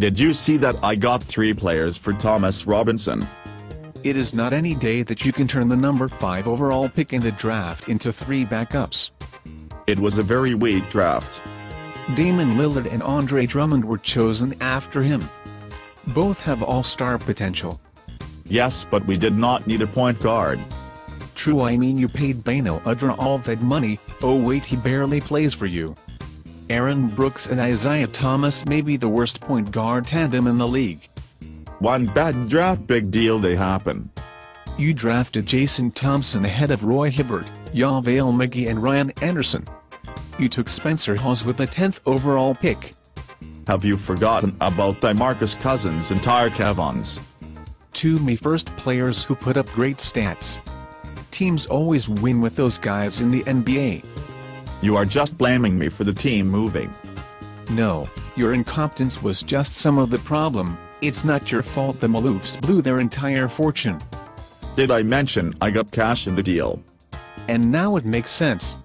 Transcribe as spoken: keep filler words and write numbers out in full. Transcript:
Did you see that I got three players for Thomas Robinson? It is not any day that you can turn the number five overall pick in the draft into three backups. It was a very weak draft. Damian Lillard and Andre Drummond were chosen after him. Both have all-star potential. Yes, but we did not need a point guard. True, I mean you paid Beno Udrih all that money, oh wait, he barely plays for you. Aaron Brooks and Isaiah Thomas may be the worst point guard tandem in the league. One bad draft, big deal, they happen. You drafted Jason Thompson ahead of Roy Hibbert, JaVale McGee and Ryan Anderson. You took Spencer Hawes with the tenth overall pick. Have you forgotten about DeMarcus Cousins and Tyreke Evans? Two me first players who put up great stats. Teams always win with those guys in the N B A. You are just blaming me for the team moving. No, your incompetence was just some of the problem. It's not your fault the Maloofs blew their entire fortune. Did I mention I got cash in the deal? And now it makes sense.